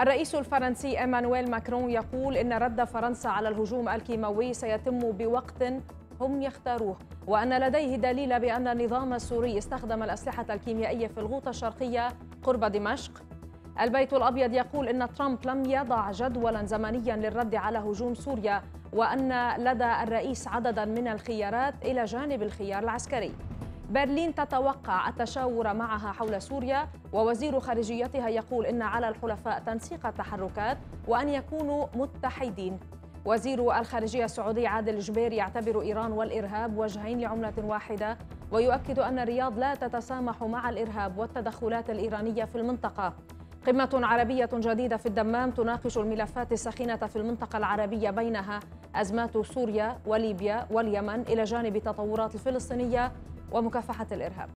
الرئيس الفرنسي إيمانويل ماكرون يقول إن رد فرنسا على الهجوم الكيماوي سيتم بوقت هم يختاروه، وأن لديه دليل بأن النظام السوري استخدم الأسلحة الكيميائية في الغوطة الشرقية قرب دمشق. البيت الأبيض يقول إن ترامب لم يضع جدولا زمنيا للرد على هجوم سوريا، وأن لدى الرئيس عددا من الخيارات إلى جانب الخيار العسكري. برلين تتوقع التشاور معها حول سوريا، ووزير خارجيتها يقول إن على الحلفاء تنسيق التحركات وأن يكونوا متحدين. وزير الخارجية السعودي عادل الجبير يعتبر إيران والإرهاب وجهين لعملة واحدة، ويؤكد أن الرياض لا تتسامح مع الإرهاب والتدخلات الإيرانية في المنطقة. قمة عربية جديدة في الدمام تناقش الملفات الساخنة في المنطقة العربية، بينها أزمات سوريا وليبيا واليمن، إلى جانب التطورات الفلسطينية ومكافحة الإرهاب.